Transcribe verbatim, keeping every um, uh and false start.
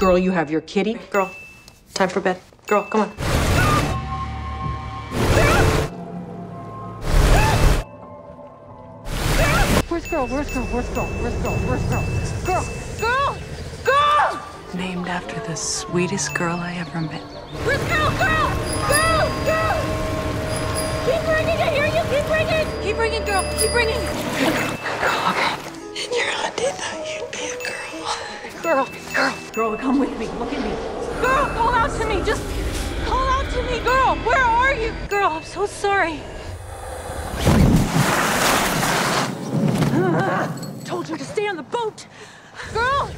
Girl, you have your kitty. Girl, time for bed. Girl, come on. Where's girl? Where's girl? Where's girl? Where's girl? Where's girl? Girl! Girl! Girl! Named after the sweetest girl I ever met. Where's girl? Girl! Girl! Girl! Keep bringing it! Here you keep bringing it! Keep bringing, girl! Keep bringing it! Girl, okay. And your auntie thought you'd be a girl. Girl, girl, girl, come with me. Look at me. Girl, call out to me. Just call out to me, girl. Where are you? Girl, I'm so sorry. Told you to stay on the boat. Girl!